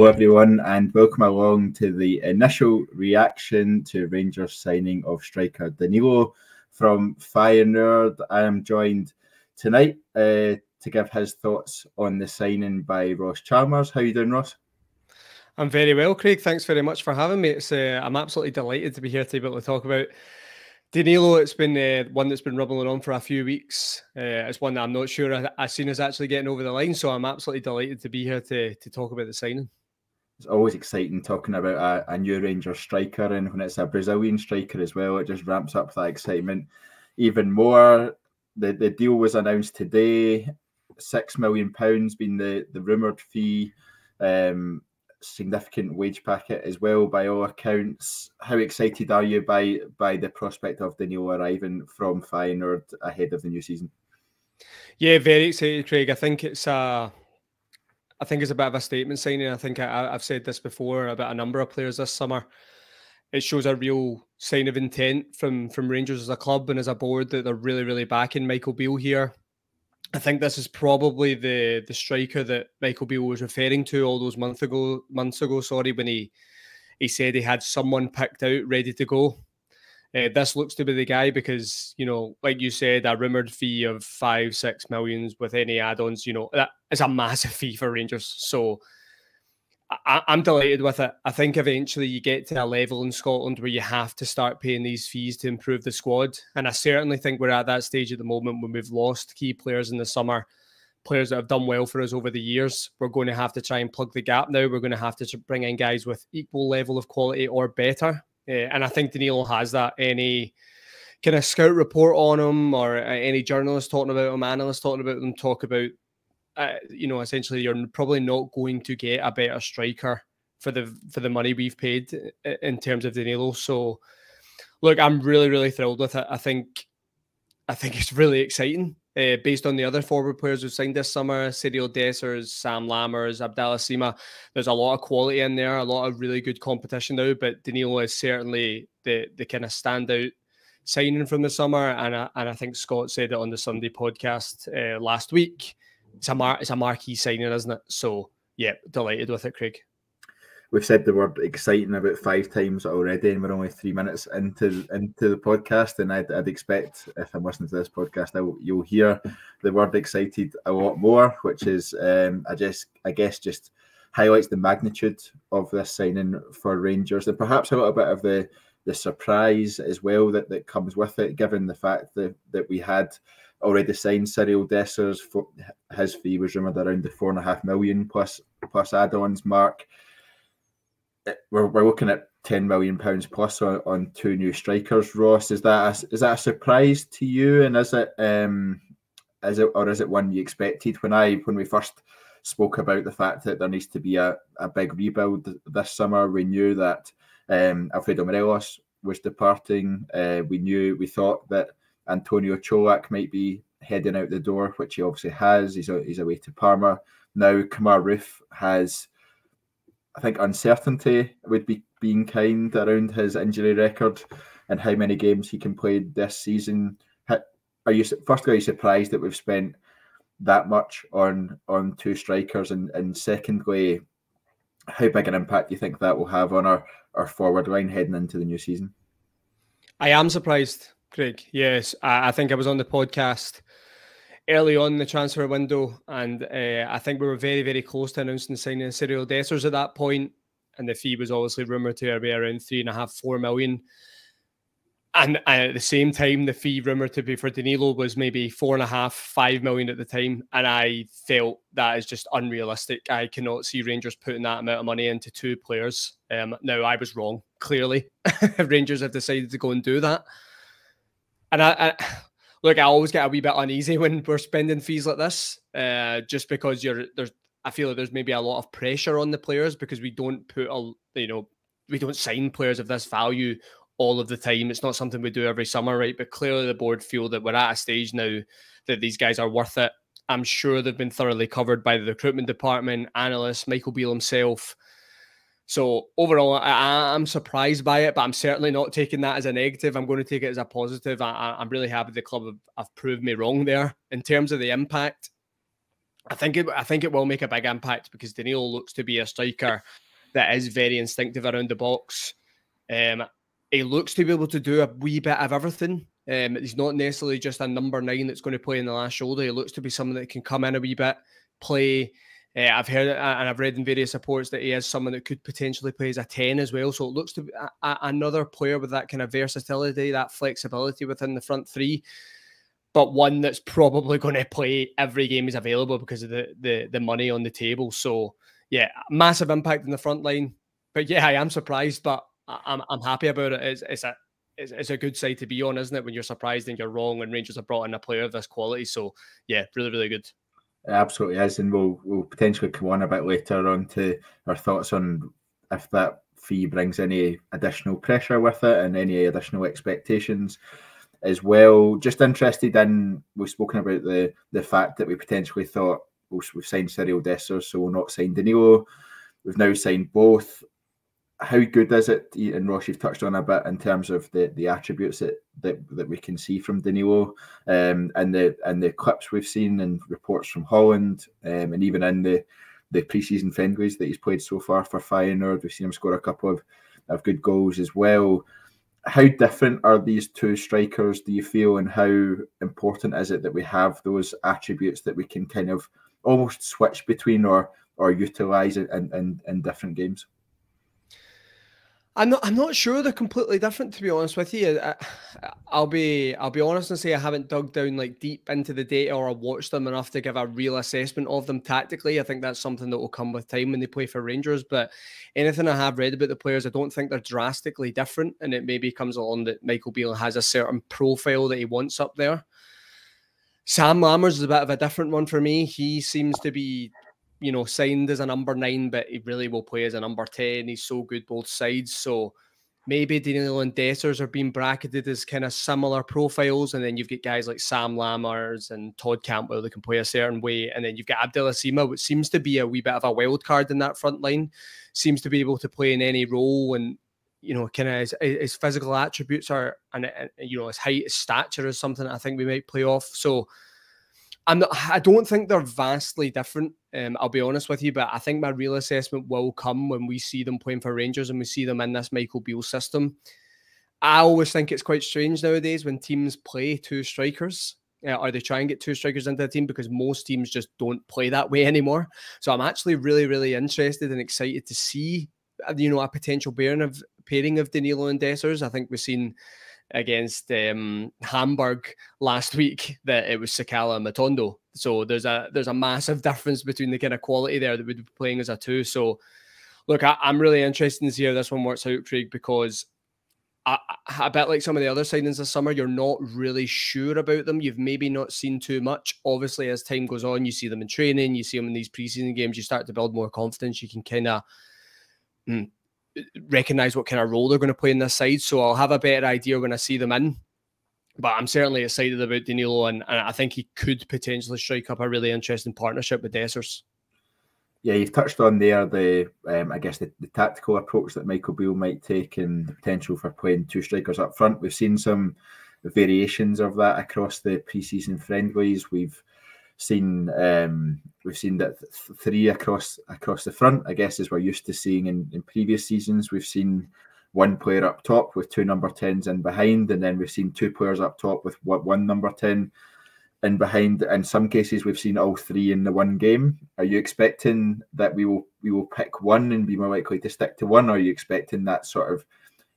Hello everyone and welcome along to the initial reaction to Rangers signing of striker Danilo from Feyenoord. I am joined tonight to give his thoughts on the signing by Ross Chalmers. How are you doing, Ross? I'm very well, Craig. Thanks very much for having me. It's, I'm absolutely delighted to be here to be able to talk about Danilo. It's been one that's been rumbling on for a few weeks. It's one that I'm not sure I've seen us actually getting over the line, so I'm absolutely delighted to be here to talk about the signing. It's always exciting talking about a new Rangers striker, and when it's a Brazilian striker as well, it just ramps up that excitement even more. The deal was announced today, £6 million being the rumoured fee, significant wage packet as well by all accounts. How excited are you by the prospect of Danilo arriving from Feyenoord ahead of the new season? Yeah, very excited, Craig. I think it's a bit of a statement signing. I think I've said this before about a number of players this summer. It shows a real sign of intent from Rangers as a club and as a board that they're really, really backing Michael Beale here. I think this is probably the striker that Michael Beale was referring to all those months ago, when he said he had someone picked out ready to go. This looks to be the guy because, you know, like you said, a rumoured fee of 5-6 million with any add-ons, you know, that is a massive fee for Rangers. So I'm delighted with it. I think eventually you get to a level in Scotland where you have to start paying these fees to improve the squad. And I certainly think we're at that stage at the moment when we've lost key players in the summer, players that have done well for us over the years. We're going to have to try and plug the gap now. We're going to have to bring in guys with equal level of quality or better. And I think Danilo has that. Any kind of scout report on him or any journalist talking about him, analyst talking about him, talk about you know, essentially, you're probably not going to get a better striker for the money we've paid in terms of Danilo. So, look, I'm really, really thrilled with it. I think it's really exciting. Based on the other forward players we've signed this summer, Cyriel Dessers, Sam Lammers, Abdallah Sima, there's a lot of quality in there, a lot of really good competition now. But Danilo is certainly the kind of standout signing from the summer, and I think Scott said it on the Sunday podcast last week. It's a marquee signing, isn't it? So, yeah, delighted with it, Craig. We've said the word exciting about 5 times already, and we're only 3 minutes into the podcast, and I'd expect, if I'm listening to this podcast, you'll hear the word excited a lot more, which is, I guess just highlights the magnitude of this signing for Rangers, and perhaps a little bit of the surprise as well that comes with it, given the fact that we had already signed Cyriel Dessers. His fee was rumoured around the 4.5 million plus add-ons mark. We're looking at £10 million plus on 2 new strikers. Ross, is that a surprise to you? And is it one you expected? When we first spoke about the fact that there needs to be a big rebuild this summer, we knew that Alfredo Morelos was departing. We thought that Antonio Čolak might be heading out the door, which he obviously has. He's away to Parma now. Kamar Roof has, I think, uncertainty would be being kind around his injury record and how many games he can play this season. Are you surprised that we've spent that much on 2 strikers? And secondly, how big an impact do you think that will have on our forward line heading into the new season? I am surprised, Craig. Yes, I think I was on the podcast early on in the transfer window, and I think we were very, very close to announcing the signing of Cyriel Dessers at that point, and the fee was obviously rumoured to be around 3.5-4 million. And at the same time, the fee rumoured to be for Danilo was maybe 4.5-5 million at the time, and I felt that is just unrealistic. I cannot see Rangers putting that amount of money into 2 players. Now, I was wrong, clearly. Rangers have decided to go and do that. And I always get a wee bit uneasy when we're spending fees like this, just because I feel like there's maybe a lot of pressure on the players because we don't we don't sign players of this value all of the time. It's not something we do every summer, right? But clearly the board feel that we're at a stage now that these guys are worth it. I'm sure they've been thoroughly covered by the recruitment department, analysts, Michael Beale himself. So overall, I'm surprised by it, but I'm certainly not taking that as a negative. I'm going to take it as a positive. I'm really happy the club have proved me wrong there. In terms of the impact, I think it will make a big impact because Danilo looks to be a striker that is very instinctive around the box. He looks to be able to do a wee bit of everything. He's not necessarily just a number 9 that's going to play in the last shoulder. He looks to be someone that can come in a wee bit, play. I've heard and I've read in various reports that he is someone that could potentially play as a 10 as well. So it looks to be another player with that kind of versatility, that flexibility within the front three, but one that's probably going to play every game is available because of the money on the table. So yeah, massive impact in the front line. But yeah, I am surprised, but I'm happy about it. It's a good side to be on, isn't it? When you're surprised and you're wrong, and Rangers have brought in a player of this quality. So yeah, really, really good. It absolutely is, and we'll potentially come on a bit later on to our thoughts on if that fee brings any additional pressure with it and any additional expectations as well. Just interested in, we've spoken about the fact that we potentially thought we've signed Cyriel Dessers, so we'll not sign Danilo. We've now signed both. How good is it, and Ross, you've touched on a bit in terms of the attributes that we can see from Danilo, and the clips we've seen and reports from Holland, and even in the pre-season friendlies that he's played so far for Feyenoord, we've seen him score a couple of good goals as well. How different are these two strikers, do you feel, and how important is it that we have those attributes that we can kind of almost switch between or utilise in different games? I'm not sure they're completely different, to be honest with you. I'll be honest and say I haven't dug down like deep into the data or watched them enough to give a real assessment of them tactically. I think that's something that will come with time when they play for Rangers. But anything I have read about the players, I don't think they're drastically different. And it maybe comes along that Michael Beale has a certain profile that he wants up there. Sam Lammers is a bit of a different one for me. He seems to be, you know, signed as a number 9, but he really will play as a number 10. He's so good both sides. So maybe Danilo and Dessers are being bracketed as kind of similar profiles. And then you've got guys like Sam Lammers and Todd Campbell that can play a certain way. And then you've got Abdallah Sima, which seems to be a wee bit of a wild card in that front line, seems to be able to play in any role. And, you know, kind of his physical attributes are, and you know, his height, his stature is something that I think we might play off. So I don't think they're vastly different, I'll be honest with you, but I think my real assessment will come when we see them playing for Rangers and we see them in this Michael Beale system. I always think it's quite strange nowadays when teams play two strikers, or they try and get two strikers into the team, because most teams just don't play that way anymore. So I'm actually really, really interested and excited to see, you know, a potential pairing of Danilo and Dessers. I think we've seen against Hamburg last week that it was Sakala and Matondo. So there's a massive difference between the kind of quality there that we'd be playing as a two. So look, I'm really interested to see how this one works out, Craig, because I bet like some of the other signings this summer, you're not really sure about them. You've maybe not seen too much. Obviously, as time goes on, you see them in training, you see them in these preseason games, you start to build more confidence. You can kind of recognize what kind of role they're going to play in this side, so I'll have a better idea when I see them in. But I'm certainly excited about Danilo, and I think he could potentially strike up a really interesting partnership with Dessers. Yeah, you've touched on there the tactical approach that Michael Beale might take and the potential for playing two strikers up front. We've seen some variations of that across the pre-season friendlies. We've seen that three across the front, I guess, as we're used to seeing in previous seasons. We've seen one player up top with two number 10s in behind, and then we've seen two players up top with one number 10 in behind. In some cases, we've seen all three in the one game. Are you expecting that we will pick one and be more likely to stick to one, or are you expecting that sort of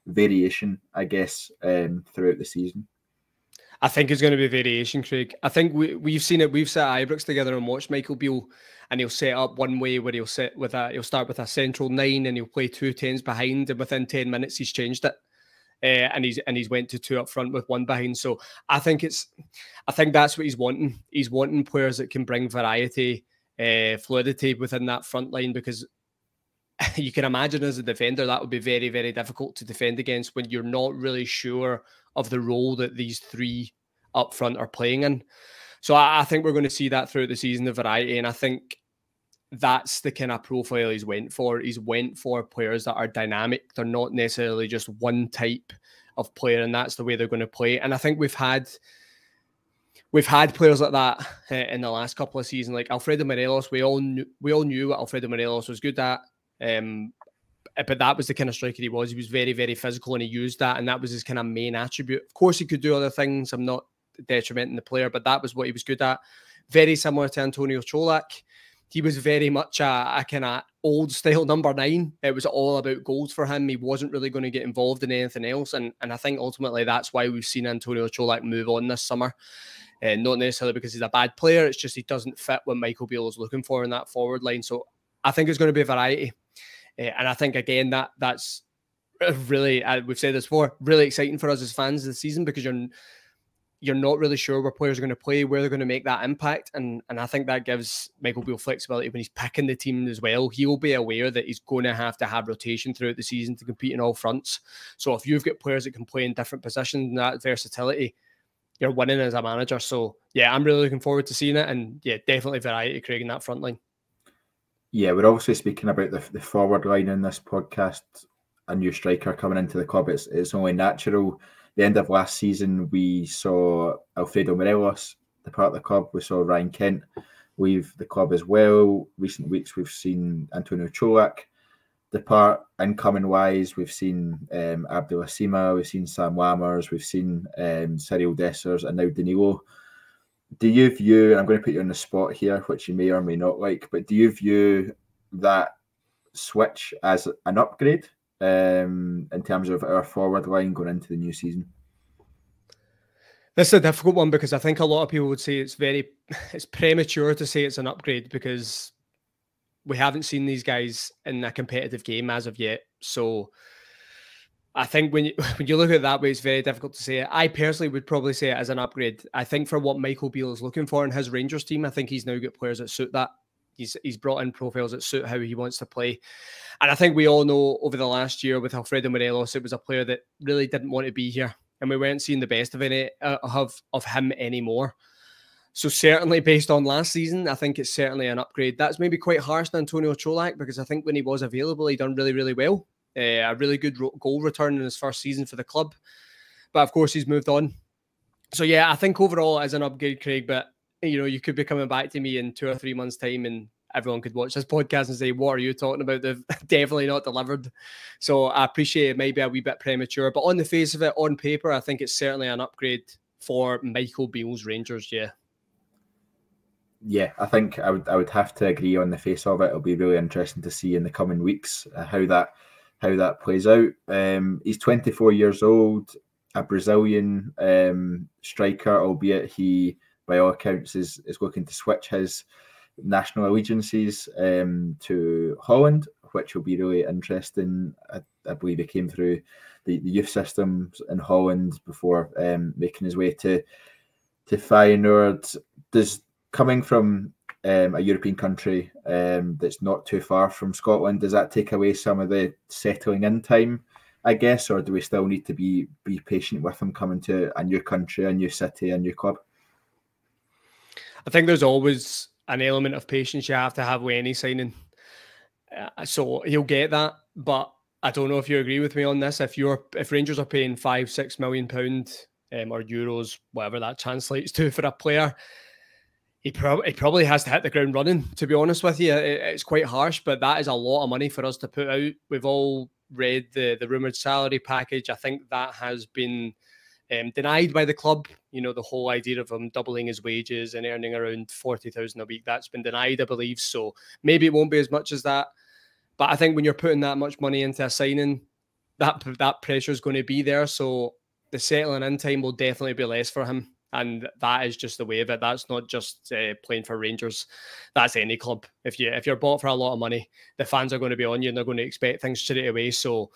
variation, I guess, throughout the season? I think it's going to be variation, Craig. I think we've seen it. We've sat at Ibrox together and watched Michael Beale, and he'll set up one way where he'll start with a central 9 and he'll play two 10s behind, and within 10 minutes he's changed it, and he's went to two up front with one behind. So I think that's what he's wanting. He's wanting players that can bring variety, fluidity within that front line, because you can imagine as a defender that would be very, very difficult to defend against when you're not really sure of the role that these three up front are playing in. So I think we're going to see that throughout the season, the variety, and I think that's the kind of profile he's went for. He's went for players that are dynamic. They're not necessarily just one type of player, and that's the way they're going to play. And I think we've had we've had players like that in the last couple of seasons, like Alfredo Morelos. We all knew what Alfredo Morelos was good at, but that was the kind of striker he was. He was very, very physical, and he used that, and that was his kind of main attribute. Of course, he could do other things. I'm not detrimenting the player, but that was what he was good at. Very similar to Antonio Čolak. He was very much a kind of old-style number 9. It was all about goals for him. He wasn't really going to get involved in anything else. And I think ultimately that's why we've seen Antonio Čolak move on this summer. Not necessarily because he's a bad player. It's just he doesn't fit what Michael Beale is looking for in that forward line. So I think it's going to be a variety. And I think, again, that's really, we've said this before, really exciting for us as fans this season, because you're not really sure where players are going to play, where they're going to make that impact. And I think that gives Michael Beale flexibility when he's picking the team as well. He will be aware that he's going to have rotation throughout the season to compete in all fronts. So if you've got players that can play in different positions and that versatility, you're winning as a manager. So, yeah, I'm really looking forward to seeing it. And, yeah, definitely variety, Craig, in that front line. Yeah, we're obviously speaking about the forward line in this podcast. A new striker coming into the club, it's only natural. The end of last season, we saw Alfredo Morelos depart the club. We saw Ryan Kent leave the club as well. Recent weeks, we've seen Antonio Čolak depart. Incoming-wise, we've seen Abdallah Sima, we've seen Sam Lammers, we've seen Cyriel Dessers, and now Danilo. Do you view, and I'm going to put you on the spot here, which you may or may not like, but do you view that switch as an upgrade? In terms of our forward line going into the new season? This is a difficult one, because I think a lot of people would say it's premature to say it's an upgrade, because we haven't seen these guys in a competitive game as of yet. So I think when you look at it that way, it's very difficult to say it. I personally would probably say it as an upgrade. I think for what Michael Beale is looking for in his Rangers team, I think he's now got players that suit that. He's brought in profiles that suit how he wants to play. And I think we all know over the last year with Alfredo Morelos, it was a player that really didn't want to be here. And we weren't seeing the best of him anymore. So certainly based on last season, I think it's certainly an upgrade. That's maybe quite harsh to Antonio Čolak, because I think when he was available, he done really, really well. A really good goal return in his first season for the club. But of course, he's moved on. So yeah, I think overall as an upgrade, Craig, but you know, you could be coming back to me in 2 or 3 months' time and everyone could watch this podcast and say, what are you talking about? They've definitely not delivered. So I appreciate it maybe a wee bit premature. But on the face of it, on paper, I think it's certainly an upgrade for Michael Beale's Rangers, yeah. Yeah, I think I would have to agree on the face of it. It'll be really interesting to see in the coming weeks how that plays out. He's 24 years old, a Brazilian striker, albeit he, by all accounts, is looking to switch his national allegiances to Holland, which will be really interesting. I believe he came through the youth systems in Holland before making his way to Feyenoord. Does coming from a European country that's not too far from Scotland, does that take away some of the settling in time, I guess, or do we still need to be patient with him coming to a new country, a new city, a new club? I think there's always an element of patience you have to have with any signing. So he'll get that, but I don't know if you agree with me on this. If Rangers are paying £5–6 million or euros, whatever that translates to for a player, he probably has to hit the ground running, to be honest with you. It's quite harsh, but that is a lot of money for us to put out. We've all read the rumoured salary package. I think that has been denied by the club. You know, the whole idea of him doubling his wages and earning around 40,000 a week, that's been denied, I believe. So maybe it won't be as much as that. But I think when you're putting that much money into a signing, that pressure is going to be there. So the settling in time will definitely be less for him. And that is just the way of it. That's not just playing for Rangers. That's any club. If you're bought for a lot of money, the fans are going to be on you and they're going to expect things straight away. So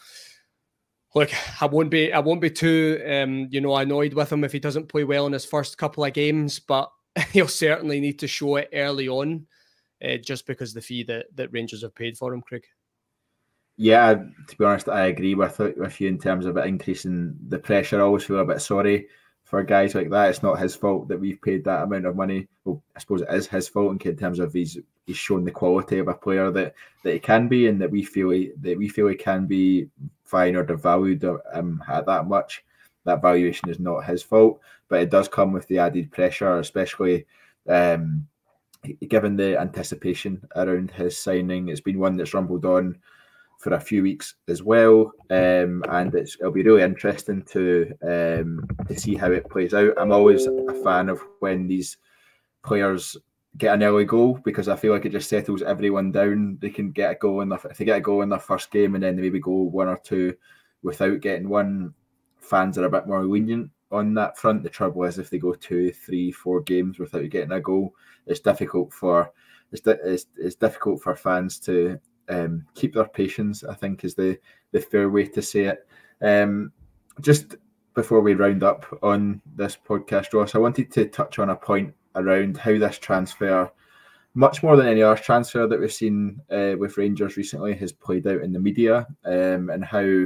look, I won't be too, annoyed with him if he doesn't play well in his first couple of games, but he'll certainly need to show it early on, just because the fee that Rangers have paid for him, Craig. Yeah, to be honest, I agree with you in terms of it increasing the pressure. I always feel a bit sorry for guys like that. It's not his fault that we've paid that amount of money. Well, I suppose it is his fault in terms of he's shown the quality of a player that he can be, and that we feel he can be valued at that much. that valuation is not his fault, but it does come with the added pressure, especially given the anticipation around his signing. It's been one that's rumbled on for a few weeks as well, and it'll be really interesting to see how it plays out. I'm always a fan of when these players get an early goal, because I feel like it just settles everyone down. They can get a goal in their, if they get a goal in their first game and then they maybe go one or two without getting one, fans are a bit more lenient on that front. The trouble is, if they go 2, 3, 4 games without getting a goal, it's difficult for it's difficult for fans to keep their patience, I think, is the fair way to say it. Just before we round up on this podcast, Ross, I wanted to touch on a point around how this transfer, much more than any other transfer that we've seen with Rangers recently, has played out in the media, and how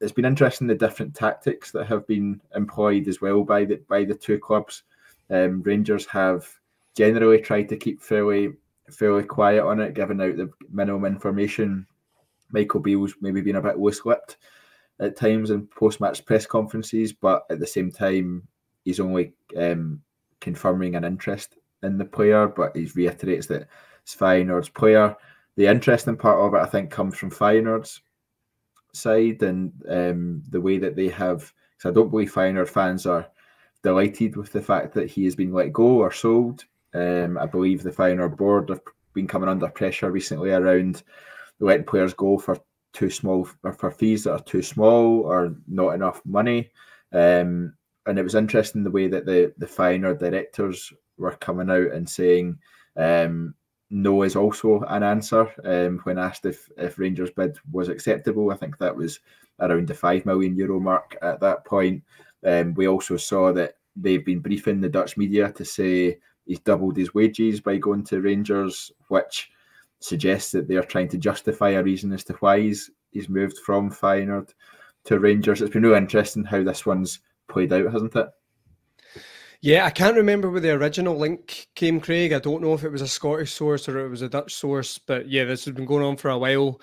it's been interesting, the different tactics that have been employed as well by the two clubs. Rangers have generally tried to keep fairly quiet on it, giving out the minimum information. Michael Beale's maybe been a bit loose-lipped at times in post-match press conferences, but at the same time, he's only confirming an interest in the player, but he reiterates that it's Feyenoord's player. The interesting part of it, I think, comes from Feyenoord's side and the way that they have, because I don't believe Feyenoord fans are delighted with the fact that he has been let go or sold. I believe the Feyenoord board have been coming under pressure recently around letting players go for too small, or for fees that are too small or not enough money. And it was interesting the way that the Feyenoord directors were coming out and saying no is also an answer when asked if Rangers' bid was acceptable. I think that was around the €5 million mark at that point. We also saw that they've been briefing the Dutch media to say he's doubled his wages by going to Rangers, which suggests that they're trying to justify a reason as to why he's moved from Feyenoord to Rangers. It's been really interesting how this one's played out, hasn't it? Yeah, I can't remember where the original link came, Craig. I don't know if it was a Scottish source or it was a Dutch source, but yeah, this has been going on for a while.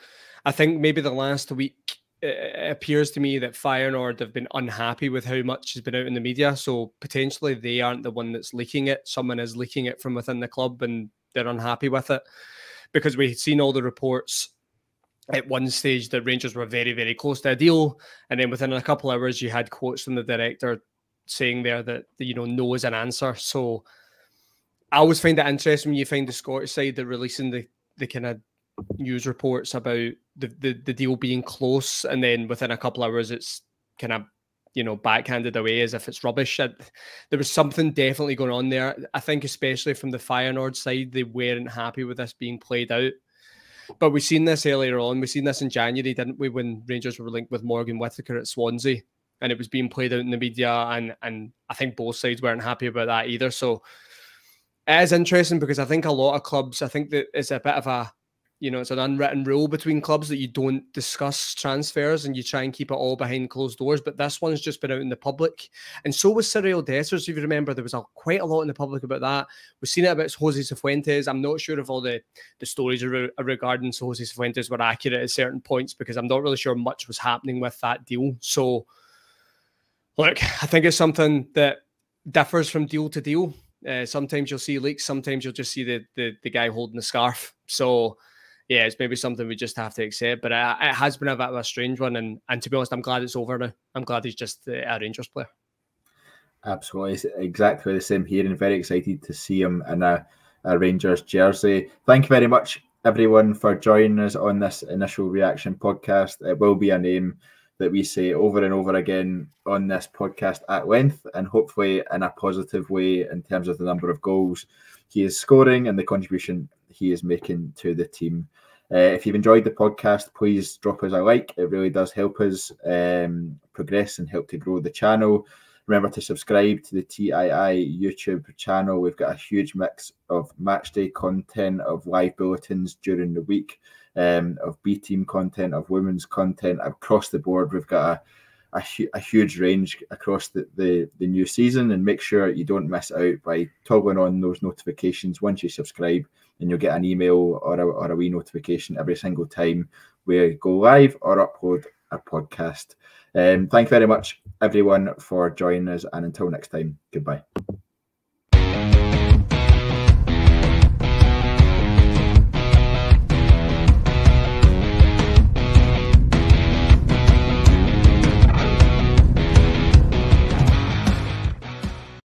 I think maybe the last week, it appears to me that Feyenoord have been unhappy with how much has been out in the media, so potentially they aren't the one that's leaking it. Someone is leaking it from within the club and they're unhappy with it, because we've seen all the reports at one stage that Rangers were very, very close to a deal, and then within a couple of hours you had quotes from the director saying there that, you know, no is an answer. So I always find it interesting when you find the Scottish side that releasing the kind of news reports about the deal being close, and then within a couple of hours it's kind of, you know, backhanded away as if it's rubbish. There was something definitely going on there. I think especially from the Feyenoord side, they weren't happy with this being played out. But we've seen this earlier on. We've seen this in January, didn't we, when Rangers were linked with Morgan Whittaker at Swansea, and it was being played out in the media, and I think both sides weren't happy about that either. So it is interesting, because I think a lot of clubs, I think that it's a bit of a, you know, it's an unwritten rule between clubs that you don't discuss transfers and you try and keep it all behind closed doors. But this one's just been out in the public. And so was Cyriel Dessers, if you remember. There was quite a lot in the public about that. We've seen it about Jose Cifuentes. I'm not sure if all the stories regarding Jose Cifuentes were accurate at certain points, because I'm not really sure much was happening with that deal. So, look, I think it's something that differs from deal to deal. Sometimes you'll see leaks. Sometimes you'll just see the guy holding the scarf. So, yeah, it's maybe something we just have to accept, but it has been a bit of a strange one, and to be honest, I'm glad it's over now. I'm glad he's just a Rangers player. Absolutely, it's exactly the same here, and very excited to see him in a Rangers jersey. Thank you very much, everyone, for joining us on this initial reaction podcast. It will be a name that we say over and over again on this podcast at length, and hopefully in a positive way in terms of the number of goals he is scoring and the contribution he is making to the team. If you've enjoyed the podcast, please drop us a like. It really does help us progress and help to grow the channel. Remember to subscribe to the TII YouTube channel. We've got a huge mix of match day content, of live bulletins during the week, of B-team content, of women's content across the board. We've got a huge range across the new season, and make sure you don't miss out by toggling on those notifications once you subscribe, and you'll get an email or a wee notification every single time we go live or upload a podcast. Thank you very much, everyone, for joining us. And until next time, goodbye.